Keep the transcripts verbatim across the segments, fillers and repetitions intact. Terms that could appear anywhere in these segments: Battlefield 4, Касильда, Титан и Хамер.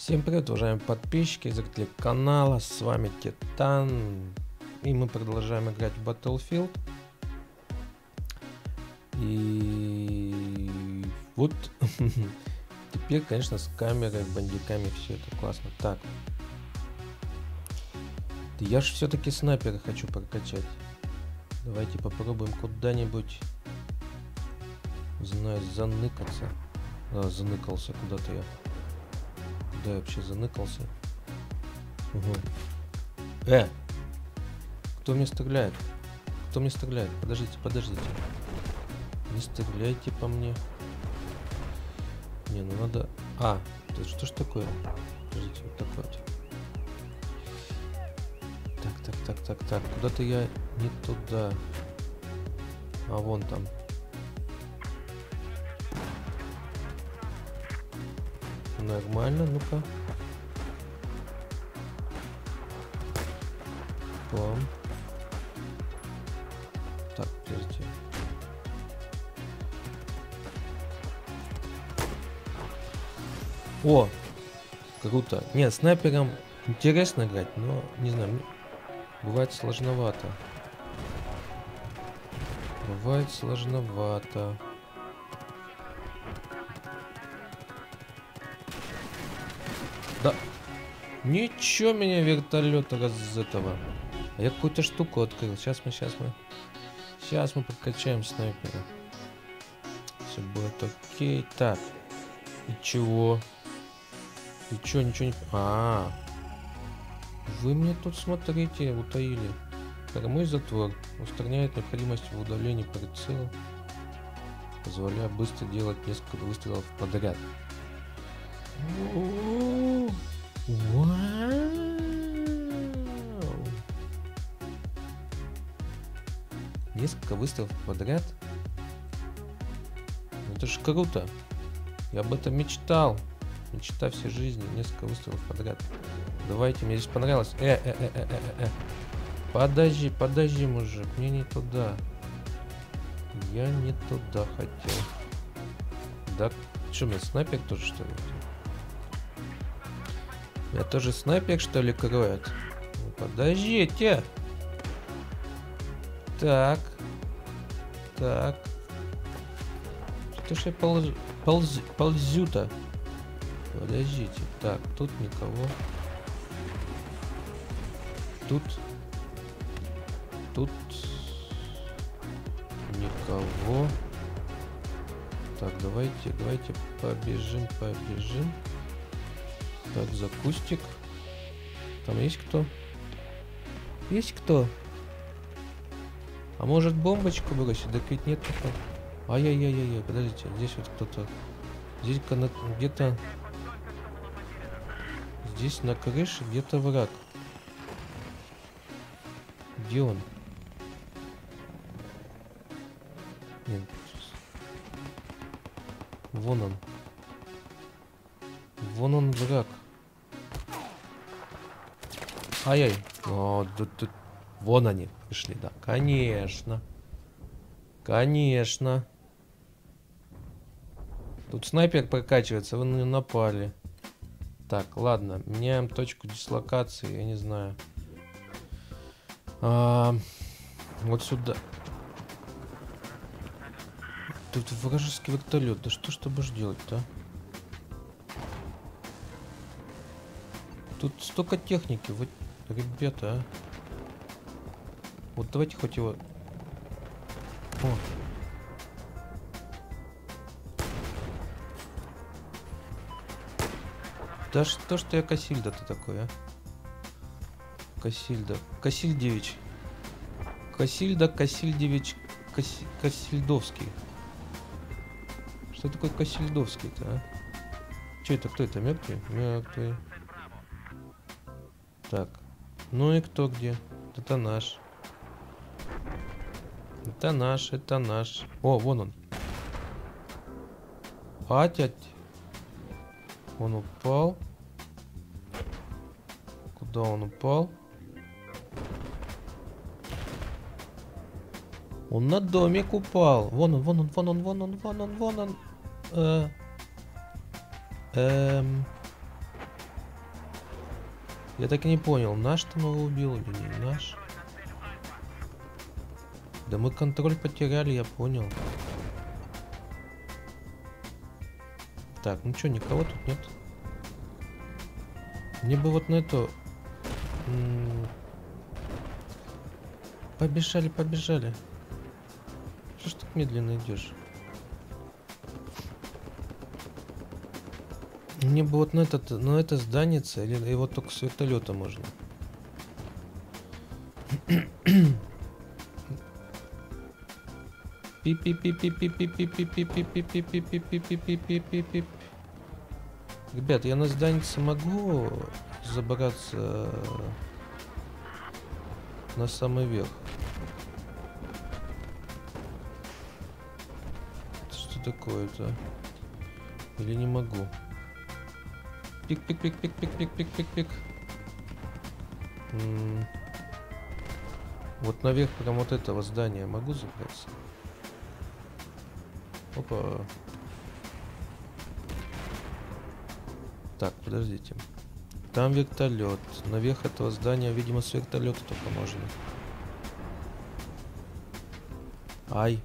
Всем привет, уважаемые подписчики, зрители канала, с вами Титан, и мы продолжаем играть в Battlefield. И вот теперь, конечно, с камерой, бандиками все это классно. Так, я же все-таки снайпера хочу прокачать. Давайте попробуем куда-нибудь, знаю, заныкаться. А, заныкался куда-то я. Да, я вообще заныкался. Угу. Э! Кто мне стреляет? Кто мне стреляет? Подождите, подождите. Не стреляйте по мне. Не, ну надо... А, это что ж такое? Подождите, вот так вот. Так, так, так, так, так. Куда-то я не туда. А вон там. Нормально, ну-ка. Бам. Так, подождите. О! Круто. Нет, снайпером интересно играть, но, не знаю, бывает сложновато. Бывает сложновато. Да. Ничего меня вертолет раз из этого. А я какую-то штуку открыл. Сейчас мы, сейчас мы. Сейчас мы подкачаем снайпера. Все будет окей. Так. И чего? И чего, ничего не... А, -а, -а. Вы мне тут, смотрите, утаили. Кормой затвор. Устраняет необходимость в удалении прицела, позволяя быстро делать несколько выстрелов подряд. Вау! Несколько выстрелов подряд. Это ж круто. Я об этом мечтал. Мечта всей жизни. Несколько выстрелов подряд. Давайте, мне здесь понравилось. Э, э, э, э, э, э. Подожди, подожди, мужик. Мне не туда. Я не туда хотел. Да, что, мне снайпер тоже, что ли? Я тоже снайпер, что ли, кроет? Ну, подождите. Так. Так. Что ж я полз... полз... ползю-то? Подождите. Так, тут никого. Тут. Тут. Никого. Так, давайте, давайте побежим, побежим. Так, за кустик. Там есть кто? Есть кто? А может, бомбочку бросить? Так ведь нет такого. Ай-яй-яй-яй, подождите, здесь вот кто-то. Здесь где-то... Здесь на крыше где-то враг. Где он? Нет. Вон он. Вон он, враг. Ай-яй. О, да, да. Вон они пришли, да. Конечно. Конечно. Тут снайпер прокачивается, вы на него напали. Так, ладно. Меняем точку дислокации, я не знаю. А, вот сюда. Тут вражеский вертолет. Да что ж ты будешь делать-то? Тут столько техники, вот, ребята, а. Вот давайте хоть его... О. Да что ж ты, Касильда-то такой, а? Касильда. Касильдевич. Касильда, Касильдевич, Кас... Касильдовский. Что такое Касильдовский-то, а? Че это, кто это, мертвый? Мертвый. Так, ну и кто где? Это наш. Это наш, это наш. О, вон он. Атять. Он упал. Куда он упал? Он на домик упал. Вон он, вон он, вон он, вон он, вон он, вон он. Э, эм. Я так и не понял, наш там его убил или не наш. Да мы контроль потеряли, я понял. Так, ну что, никого тут нет. Мне бы вот на эту... Побежали, побежали. Что ж так медленно идешь? Мне бы вот на, этот, на это здание, или его только с вертолета можно. Ребят, я на зданице могу забраться на самый верх. Что такое-то? Или не могу? Пик-пик-пик-пик-пик-пик-пик-пик-пик. Вот наверх прям вот этого здания могу забраться? Опа. Так, подождите. Там вертолет. Наверх этого здания, видимо, с вертолета только можно. Ай.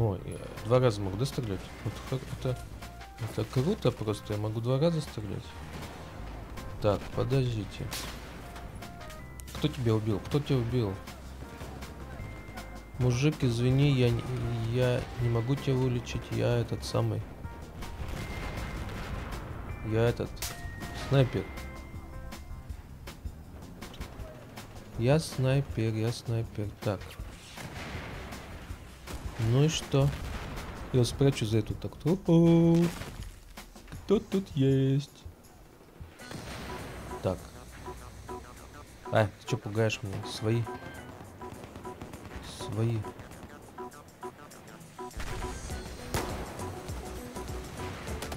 Ой, два раза могу, да, стрелять? Вот это, это круто просто. Я могу два раза стрелять. Так, подождите. Кто тебя убил? Кто тебя убил? Мужик, извини, я, я не могу тебя вылечить. Я этот самый. Я этот. Снайпер. Я снайпер, я снайпер. Так. Ну и что? Я спрячу за эту так-то. Кто тут есть? Так. А, ты чё пугаешь меня? Свои. Свои.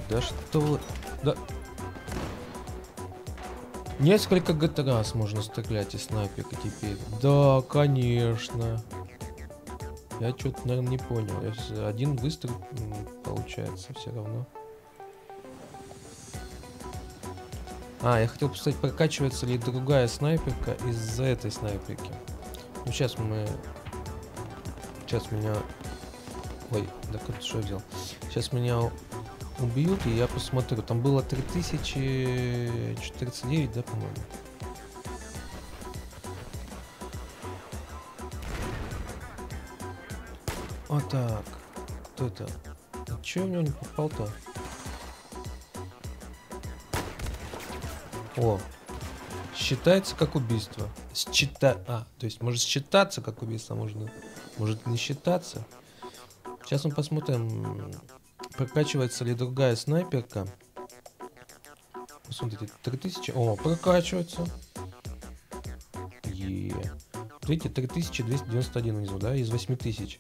Да что... Да... Несколько ГТА можно стрелять и снайперка теперь. Да, конечно. Я что-то, наверное, не понял. Я один выстрел получается все равно. А, я хотел посмотреть, прокачивается ли другая снайперка из-за этой снайперки. Ну, сейчас мы... Сейчас меня... Ой, да как-то что я делал? Сейчас меня убьют, и я посмотрю. Там было три тысячи четыреста девять, да, по-моему? Вот так. Кто это? А чё я в него не попал-то? О, считается как убийство. Счита... А, то есть может считаться как убийство, можно... может не считаться. Сейчас мы посмотрим, прокачивается ли другая снайперка. Посмотрите, три тысячи... О, прокачивается. Е. Видите, три тысячи двести девяносто один внизу, да, из восьми тысяч.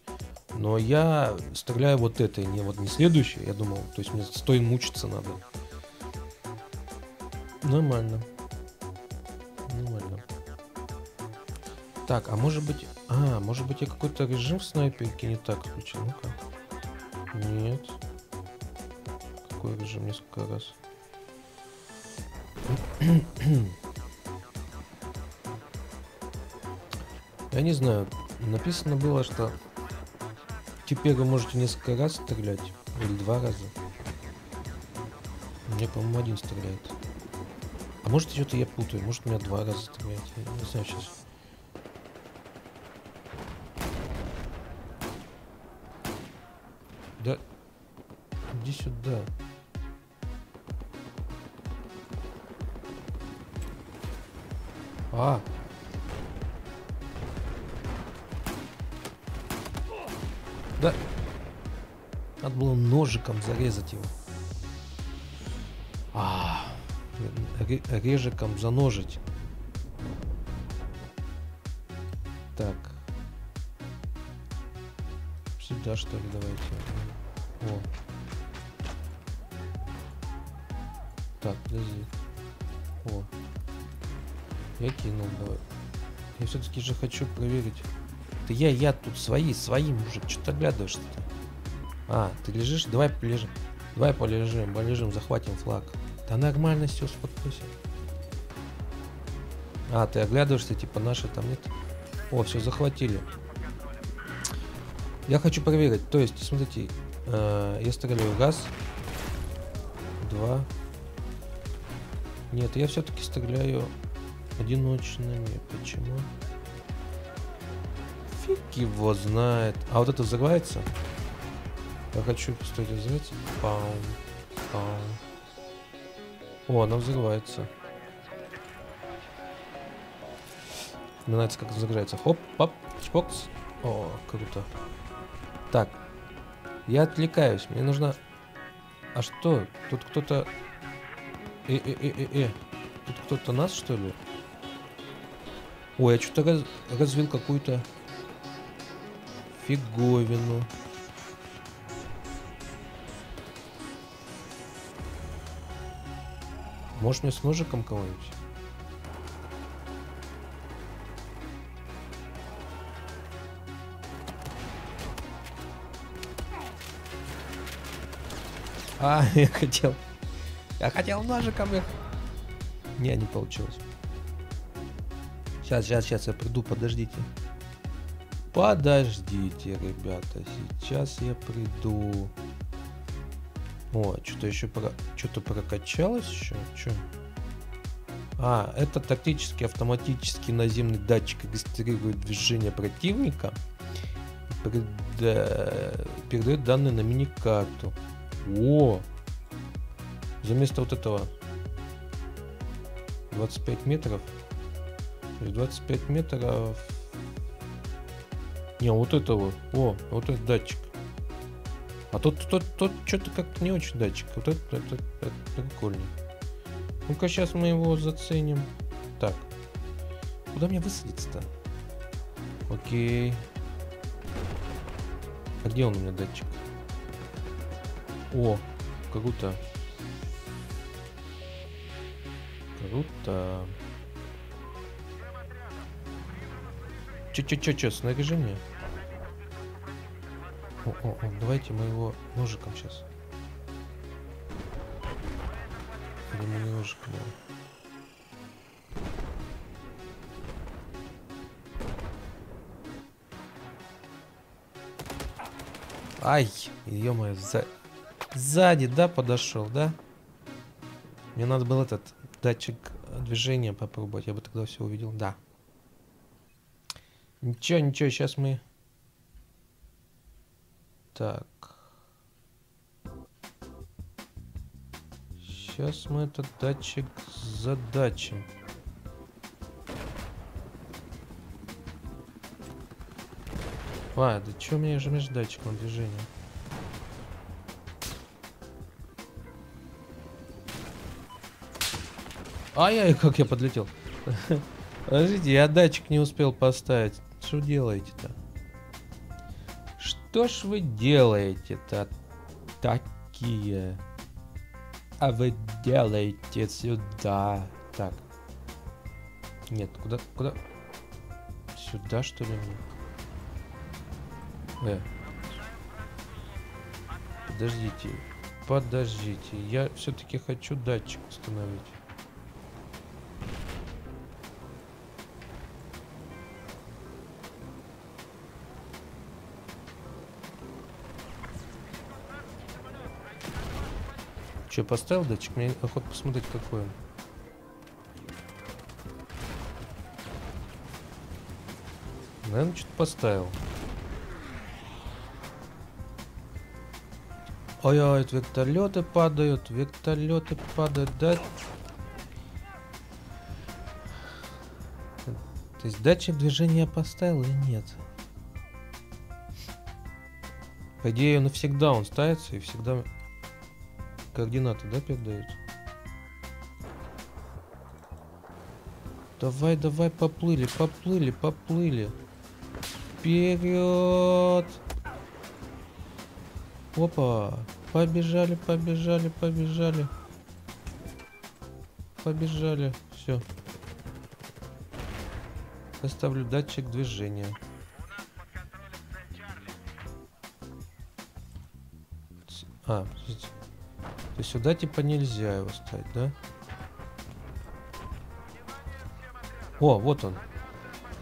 Но я стреляю вот этой, не вот не следующей, я думал. То есть мне сто и мучиться надо. Нормально. Нормально. Так, а может быть... А, может быть я какой-то режим в снайперке не так включил. Ну-ка. Нет. Какой режим? Несколько раз. Я не знаю. Написано было, что теперь вы можете несколько раз стрелять. Или два раза. Мне, по-моему, один стреляет. А может, что-то я путаю, может, у меня два раза стреляет, я не знаю сейчас. Да, иди сюда. А! Да! Надо было ножиком зарезать его. А-а-а. Режиком заножить. Так. Сюда, что ли, давайте. О. Так, подожди. О. Я кинул, давай. Я все-таки же хочу проверить. Да я, я тут свои, свои, мужик. Что ты оглядываешься-то? А, ты лежишь? Давай полежим. Давай полежим, полежим, захватим флаг. Да нормально все, успокойся. А, ты оглядываешься, типа наши там нет. О, все, захватили. Я хочу проверить. То есть, смотрите, э, я стреляю раз, два. Нет, я все-таки стреляю одиночными. Почему? Фиг его знает. А вот это взрывается? Я хочу пистолет взрывается. Паум, паум. О, она взрывается. Мне нравится, как загорается. Хоп, пап, чпокс. О, круто. Так. Я отвлекаюсь. Мне нужно... А что? Тут кто-то... Э-э-э-э-э. Тут кто-то нас, что ли? Ой, я что-то раз... развил какую-то... фиговину. Может, мне с ножиком кого-нибудь? А, я хотел. Я хотел ножиком их. Не, не получилось. Сейчас, сейчас, сейчас я приду, подождите. Подождите, ребята. Сейчас я приду. О, что-то еще про... что-то прокачалось еще. Че? А, это тактический автоматический наземный датчик регистрирует движение противника. Пред... Передает данные на миникарту. О! За место вот этого двадцать пять метров. двадцать пять метров. Не, вот этого. О, вот этот датчик. А тот, тот, тот что-то как-то не очень датчик. Вот этот, этот, этот прикольный. Ну-ка, сейчас мы его заценим. Так. Куда мне высадиться-то? Окей. А где он у меня датчик? О, круто. Круто. Че-че-че-че, снаряжение? О-о-о, давайте мы его ножиком сейчас. Или мы не ножиком его. Ай, ё-моё, за... Сзади, да, подошел, да? Мне надо был этот датчик движения попробовать. Я бы тогда все увидел, да. Ничего, ничего, сейчас мы... Так. Сейчас мы этот датчик задачим. А, да что у меня же между датчиком движения? Ай-яй, как я подлетел. Подождите, я датчик не успел поставить. Что делаете-то? Что ж вы делаете-то такие? А вы делаете сюда. Так. Нет, куда? Куда? Сюда, что ли? Э. Подождите. Подождите. Я все-таки хочу датчик установить. Че, поставил датчик? Мне охота посмотреть, какой он. Наверное, что-то поставил. Ой-ой, вертолеты падают, вертолеты падают, да? То есть датчик движения поставил или нет? По идее, навсегда он ставится и всегда... Координаты, да, передают? Давай, давай, поплыли, поплыли, поплыли. Вперед! Опа! Побежали, побежали, побежали. Побежали. Все. Оставлю датчик движения. А, подождите. То есть сюда типа нельзя его ставить, да? О, вот он.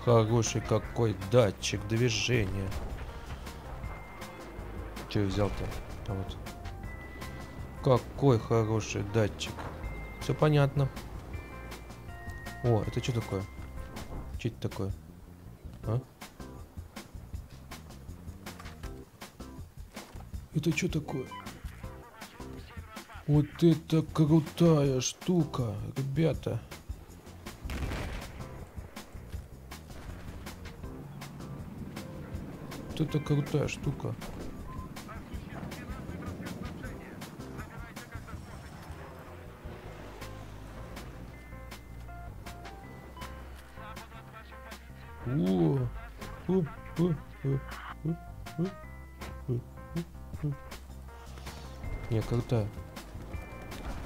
Хороший какой датчик движения. Че взял-то? А вот. Какой хороший датчик. Все понятно. О, это что такое? Что это такое? А? Это что такое? Вот это крутая штука, ребята. Вот это крутая штука. О, о, о, о, о, о, о. Не, крутая.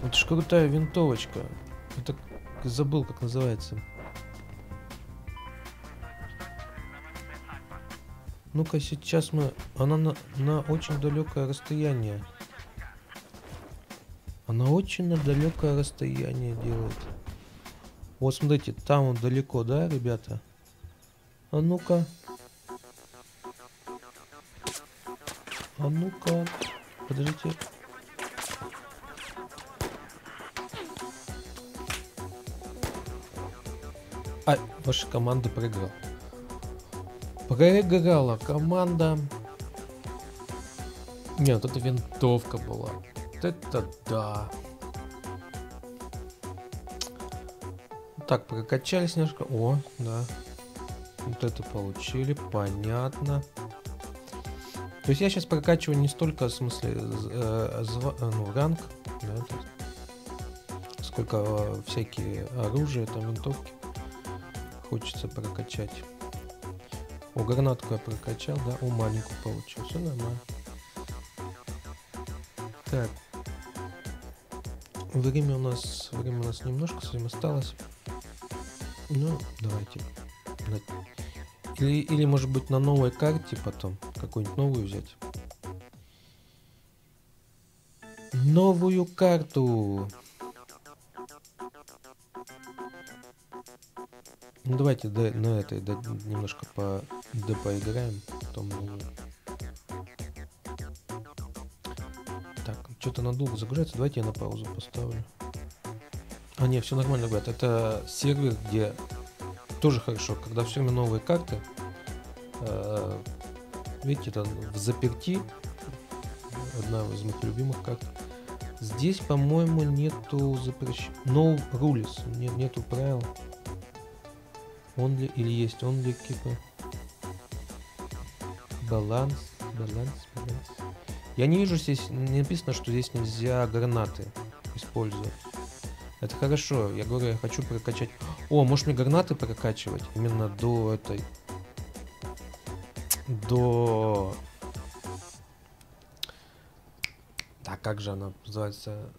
Это ж крутая винтовочка. Это забыл, как называется. Ну-ка, сейчас мы... Она на, на очень далекое расстояние. Она очень на далекое расстояние делает. Вот, смотрите, там он далеко, да, ребята? А ну-ка. А ну-ка. Подождите. А, ваша команда проиграла. Проиграла команда. Нет, вот это винтовка была. Вот это да. Так, прокачались немножко. О, да. Вот это получили, понятно. То есть я сейчас прокачиваю не столько, в смысле, э, зва, ну, ранг, да, то есть, сколько э, всякие оружия, там, винтовки хочется прокачать. О, гранатку я прокачал, да, о, маленькую получил, все нормально. Так. Время у нас, время у нас немножко с вами осталось. Ну, давайте. Или, или, может быть, на новой карте потом какую-нибудь новую взять. Новую карту. Ну, давайте до, на этой до, немножко по, до поиграем. Потом... Так, что-то надолго загружается. Давайте я на паузу поставлю. А, не, все нормально, ребят. Это сервер, где... Тоже хорошо, когда все время новые карты, э, видите, там в заперти, одна из моих любимых карт. Здесь, по-моему, нету запрещения, no rules, нет, нету правил. Only, или есть only keeper, баланс, баланс, баланс. Я не вижу здесь, не написано, что здесь нельзя гранаты использовать. Это хорошо, я говорю, я хочу прокачать. О, может мне гранаты прокачивать? Именно до этой... До... Да, как же она называется?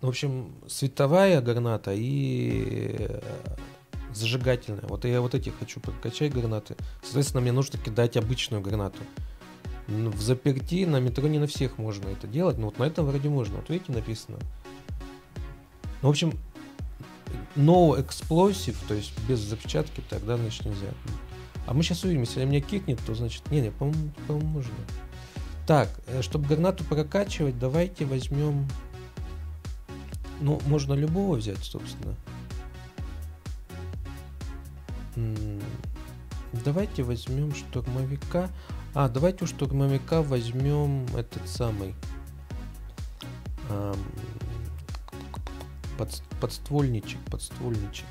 В общем, световая граната и зажигательная. Вот я вот эти хочу прокачать гранаты. Соответственно, мне нужно кидать обычную гранату. В заперти на метро не на всех можно это делать, но вот на этом вроде можно. Вот видите, написано. В общем, no explosive, то есть без запечатки, тогда, значит, нельзя. А мы сейчас увидим, если меня кикнет, то, значит, не-не, по-моему, по-моему, можно. Так, чтобы гранату прокачивать, давайте возьмем... Ну, можно любого взять, собственно. Давайте возьмем штурмовика. А, давайте у штурмовика возьмем этот самый... Под, подствольничек, подствольничек,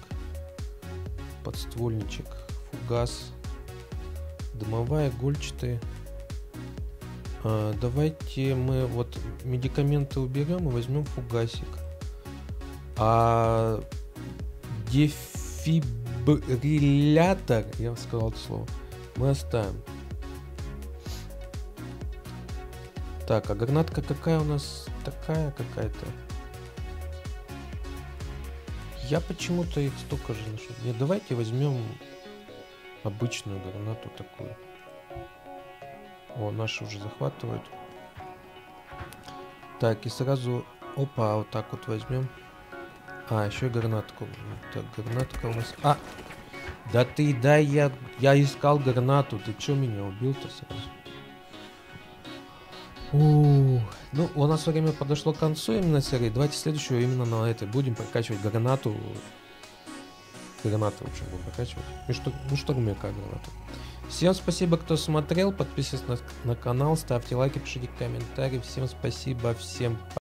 подствольничек, фугас, дымовая, гольчатые. А, давайте мы вот медикаменты уберем и возьмем фугасик. А дефибриллятор, я вам сказал это слово, мы оставим. Так, а гранатка какая у нас? Такая какая-то. Я почему-то их столько же нашел. Нет, давайте возьмем обычную гранату такую. О, наши уже захватывают. Так, и сразу... Опа, вот так вот возьмем. А, еще гранатку. Так, гранатка у нас... А! Да ты, дай я... Я искал гранату. Ты че меня убил-то сразу? У-у-у. Ну, у нас время подошло к концу именно серии. Давайте следующую именно на этой. Будем прокачивать гранату. Гранату, в общем, будем прокачивать. Ну, что у меня как гранату. Всем спасибо, кто смотрел. Подписывайтесь на, на канал, ставьте лайки, пишите комментарии. Всем спасибо, всем пока.